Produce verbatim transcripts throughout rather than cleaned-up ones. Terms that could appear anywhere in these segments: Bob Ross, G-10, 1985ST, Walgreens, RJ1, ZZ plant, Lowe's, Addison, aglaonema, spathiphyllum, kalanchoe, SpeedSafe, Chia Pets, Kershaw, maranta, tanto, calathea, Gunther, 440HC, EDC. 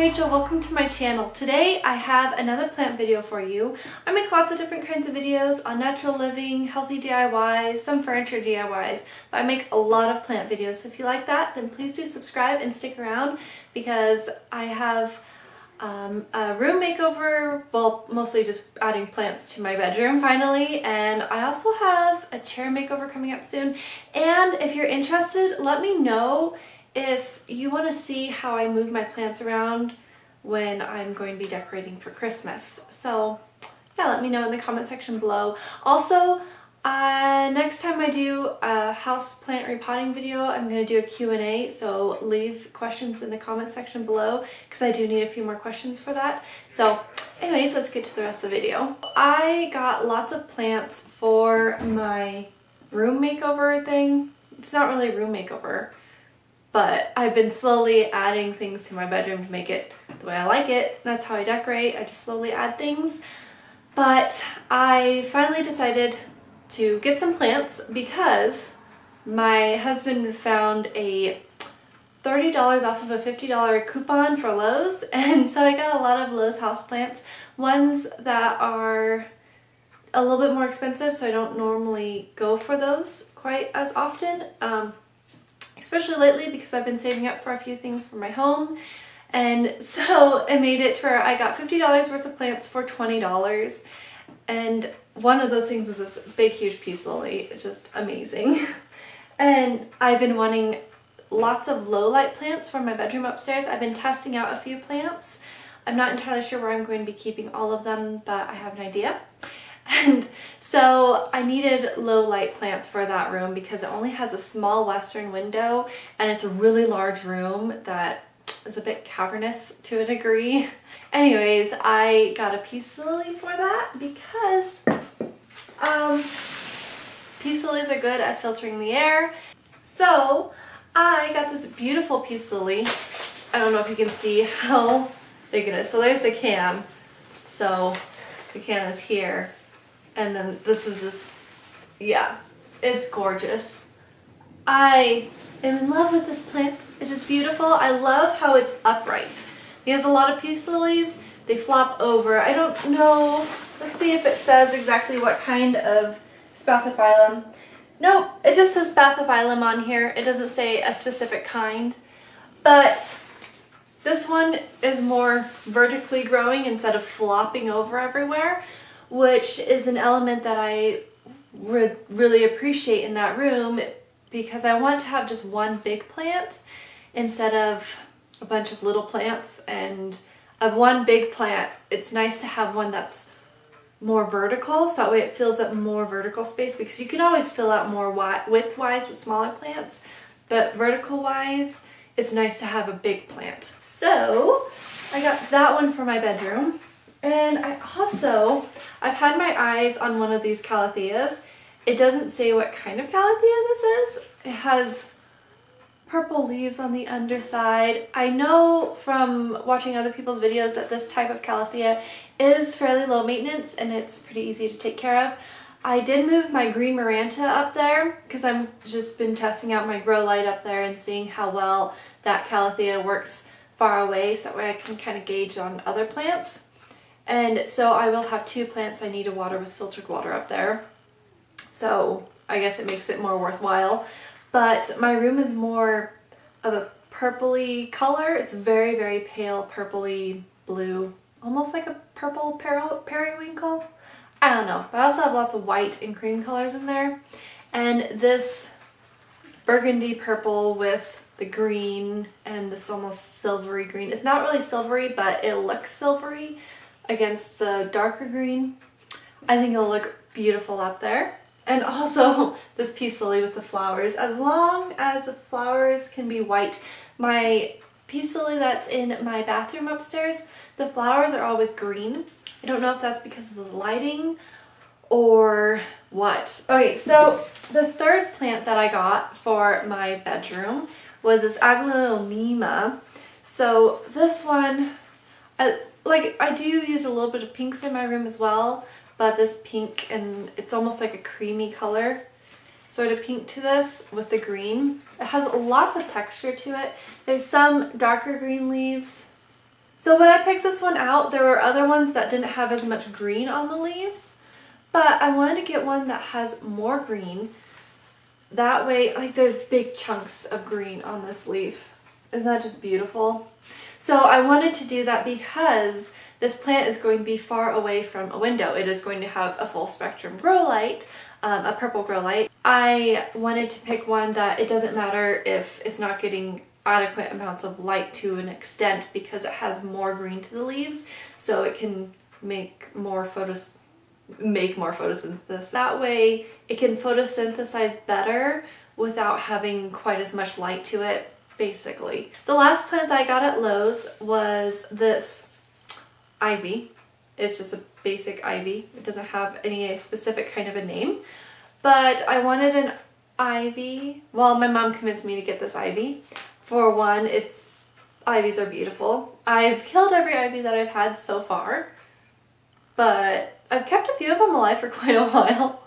Rachel, welcome to my channel. Today I have another plant video for you. I make lots of different kinds of videos on natural living, healthy D I Ys, some furniture D I Ys, but I make a lot of plant videos, so if you like that then please do subscribe and stick around because I have um, a room makeover, well mostly just adding plants to my bedroom finally, and I also have a chair makeover coming up soon. And if you're interested, let me know if you want to see how I move my plants around when I'm going to be decorating for Christmas. So yeah, let me know in the comment section below. Also, uh, next time I do a house plant repotting video, I'm going to do a Q and A, so leave questions in the comment section below because I do need a few more questions for that. So anyways, let's get to the rest of the video. I got lots of plants for my room makeover thing. It's not really a room makeover, but I've been slowly adding things to my bedroom to make it the way I like it. That's how I decorate. I just slowly add things. But I finally decided to get some plants because my husband found a thirty dollars off of a fifty dollar coupon for Lowe's. And so I got a lot of Lowe's houseplants, ones that are a little bit more expensive, so I don't normally go for those quite as often. Um, especially lately because I've been saving up for a few things for my home. And so I made it to where I got fifty dollars worth of plants for twenty dollars. And one of those things was this big, huge peace lily. It's just amazing. And I've been wanting lots of low light plants for my bedroom upstairs. I've been testing out a few plants. I'm not entirely sure where I'm going to be keeping all of them, but I have an idea. And so I needed low light plants for that room because it only has a small western window and it's a really large room that is a bit cavernous to a degree. Anyways, I got a peace lily for that because um, peace lilies are good at filtering the air. So I got this beautiful peace lily. I don't know if you can see how big it is. So there's the can. So the can is here. And then this is just, yeah, it's gorgeous. I am in love with this plant. It is beautiful. I love how it's upright because a lot of peace lilies, they flop over. I don't know. Let's see if it says exactly what kind of spathiphyllum. Nope, it just says spathiphyllum on here. It doesn't say a specific kind, but this one is more vertically growing instead of flopping over everywhere, which is an element that I would really appreciate in that room because I want to have just one big plant instead of a bunch of little plants. And of one big plant, it's nice to have one that's more vertical, so that way it fills up more vertical space because you can always fill out more width-wise with smaller plants, but vertical-wise, it's nice to have a big plant. So I got that one for my bedroom. And I also, I've had my eyes on one of these calatheas. It doesn't say what kind of calathea this is. It has purple leaves on the underside. I know from watching other people's videos that this type of calathea is fairly low maintenance and it's pretty easy to take care of. I did move my green maranta up there because I've just been testing out my grow light up there and seeing how well that calathea works far away, so that way I can kind of gauge on other plants. And so I will have two plants I need to water with filtered water up there. So I guess it makes it more worthwhile. But my room is more of a purpley color. It's very, very pale purpley blue, almost like a purple peri periwinkle. I don't know, but I also have lots of white and cream colors in there. And this burgundy purple with the green and this almost silvery green. It's not really silvery, but it looks silvery against the darker green. I think it'll look beautiful up there. And also this peace lily with the flowers. As long as the flowers can be white. My peace lily that's in my bathroom upstairs, the flowers are always green. I don't know if that's because of the lighting or what. Okay, so the third plant that I got for my bedroom was this aglaonema. So this one, I, Like, I do use a little bit of pinks in my room as well, but this pink, and it's almost like a creamy color, sort of pink to this with the green. It has lots of texture to it. There's some darker green leaves, So when I picked this one out, there were other ones that didn't have as much green on the leaves, but I wanted to get one that has more green. That way, like, there's big chunks of green on this leaf. Isn't that just beautiful? So I wanted to do that because this plant is going to be far away from a window. It is going to have a full spectrum grow light, um, a purple grow light. I wanted to pick one that it doesn't matter if it's not getting adequate amounts of light to an extent, because it has more green to the leaves, so it can make more photos make more photosynthesis. That way it can photosynthesize better without having quite as much light to it, basically. The last plant that I got at Lowe's was this ivy. It's just a basic ivy. It doesn't have any specific kind of a name, but I wanted an ivy. Well, my mom convinced me to get this ivy. For one, it's ivies are beautiful. I've killed every ivy that I've had so far, but I've kept a few of them alive for quite a while.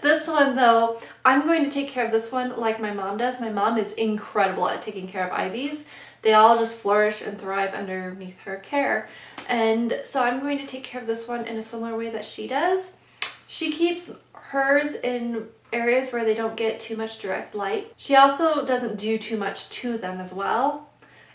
This one though, I'm going to take care of this one like my mom does. My mom is incredible at taking care of ivies. They all just flourish and thrive underneath her care. And so I'm going to take care of this one in a similar way that she does. She keeps hers in areas where they don't get too much direct light. She also doesn't do too much to them as well.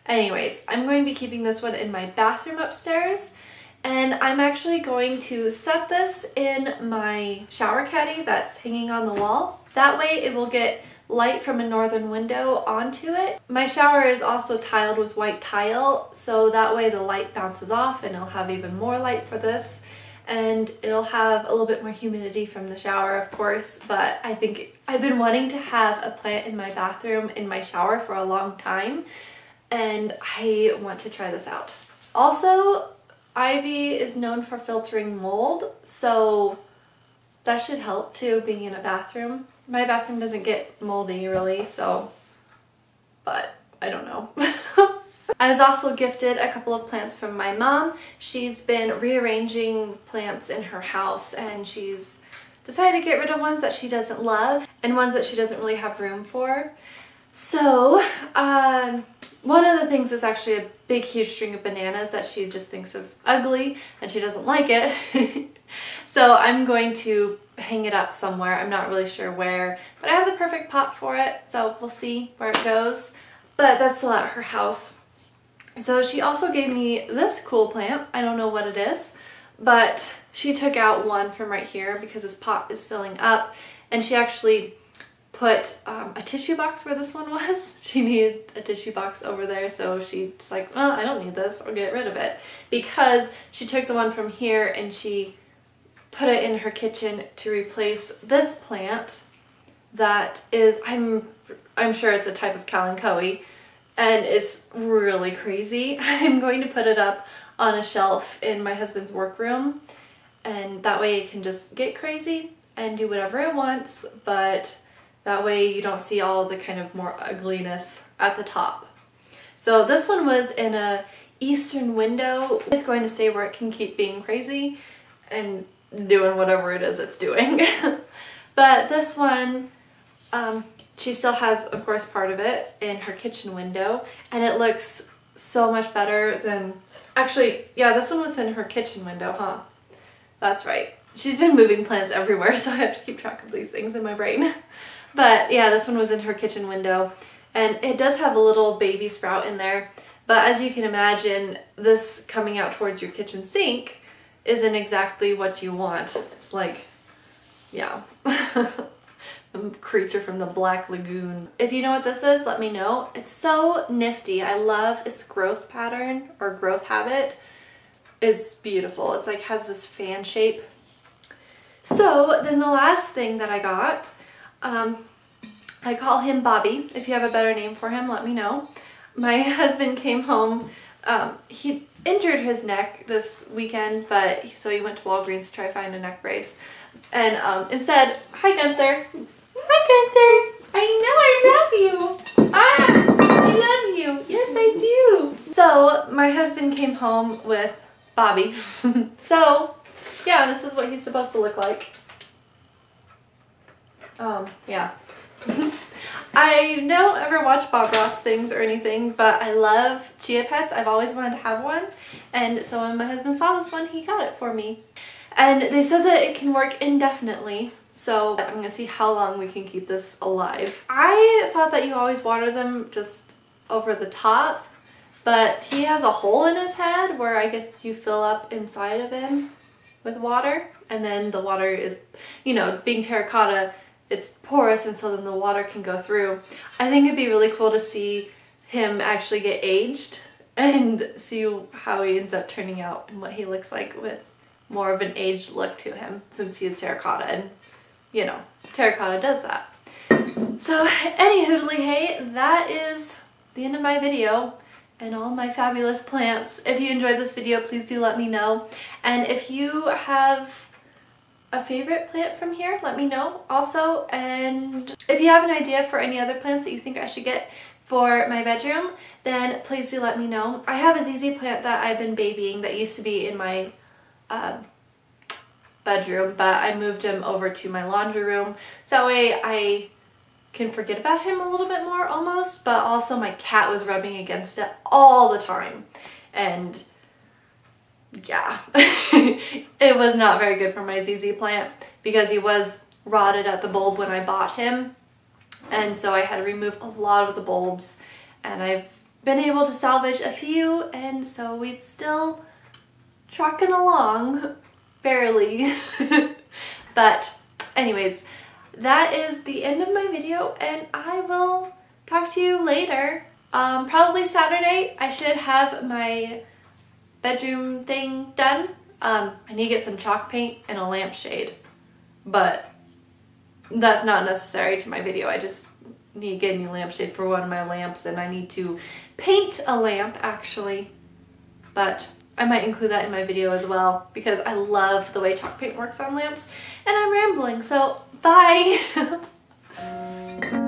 Anyways, I'm going to be keeping this one in my bathroom upstairs. And I'm actually going to set this in my shower caddy that's hanging on the wall. That way it will get light from a northern window onto it. My shower is also tiled with white tile, so that way the light bounces off and it'll have even more light for this. And it'll have a little bit more humidity from the shower, of course, but I think I've been wanting to have a plant in my bathroom in my shower for a long time, and I want to try this out. Also, ivy is known for filtering mold, so that should help too, being in a bathroom. My bathroom doesn't get moldy really, so, but I don't know. I was also gifted a couple of plants from my mom. She's been rearranging plants in her house, and she's decided to get rid of ones that she doesn't love and ones that she doesn't really have room for. So, um, one of the things is actually a big huge string of bananas that she just thinks is ugly and she doesn't like it. So I'm going to hang it up somewhere. I'm not really sure where, but I have the perfect pot for it, so we'll see where it goes. But that's still at her house. So she also gave me this cool plant. I don't know what it is, but she took out one from right here because this pot is filling up, and she actually put um, a tissue box where this one was. She needed a tissue box over there, so she's like, well, I don't need this, I'll get rid of it, because she took the one from here and she put it in her kitchen to replace this plant that is, I'm, I'm sure it's a type of kalanchoe, and it's really crazy. I'm going to put it up on a shelf in my husband's workroom, and that way it can just get crazy and do whatever it wants, but that way you don't see all the kind of more ugliness at the top. So this one was in a eastern window. It's going to stay where it can keep being crazy and doing whatever it is it's doing. But this one, um, she still has, of course, part of it in her kitchen window, and it looks so much better than... Actually, yeah, this one was in her kitchen window, huh? That's right. She's been moving plants everywhere, so I have to keep track of these things in my brain. But yeah, this one was in her kitchen window, and it does have a little baby sprout in there, but as you can imagine, this coming out towards your kitchen sink isn't exactly what you want. It's like, yeah, a creature from the Black Lagoon. If you know what this is, let me know. It's so nifty. I love its growth pattern or growth habit. It's beautiful. It's like has this fan shape. So then the last thing that I got, Um, I call him Bobby. If you have a better name for him, let me know. My husband came home. Um, he injured his neck this weekend, but so he went to Walgreens to try to find a neck brace. And um, instead, hi Gunther. Hi Gunther. I know I love you. Ah, I love you. Yes, I do. So my husband came home with Bobby. So yeah, this is what he's supposed to look like. Um, yeah. I don't ever watch Bob Ross things or anything, but I love Chia Pets. I've always wanted to have one, and so when my husband saw this one, he got it for me. And they said that it can work indefinitely, so I'm gonna see how long we can keep this alive. I thought that you always water them just over the top, but he has a hole in his head where I guess you fill up inside of him with water, and then the water is, you know, being terracotta, it's porous, and so then the water can go through. I think it'd be really cool to see him actually get aged and see how he ends up turning out and what he looks like with more of an aged look to him, since he is terracotta, and you know, terracotta does that. So any hoodly hey, that is the end of my video and all my fabulous plants. If you enjoyed this video, please do let me know, and if you have a favorite plant from here, let me know also. And if you have an idea for any other plants that you think I should get for my bedroom, then please do let me know. I have a Z Z plant that I've been babying that used to be in my uh, bedroom, but I moved him over to my laundry room, so that way I can forget about him a little bit more almost. But also my cat was rubbing against it all the time, and yeah, it was not very good for my Z Z plant because he was rotted at the bulb when I bought him, and so I had to remove a lot of the bulbs, and I've been able to salvage a few, and so we're still trucking along, barely. But anyways, that is the end of my video, and I will talk to you later. Um, probably Saturday I should have my bedroom thing done. Um, I need to get some chalk paint and a lampshade, but that's not necessary to my video. I just need to get a new lampshade for one of my lamps, and I need to paint a lamp actually, but I might include that in my video as well because I love the way chalk paint works on lamps. And I'm rambling, so bye!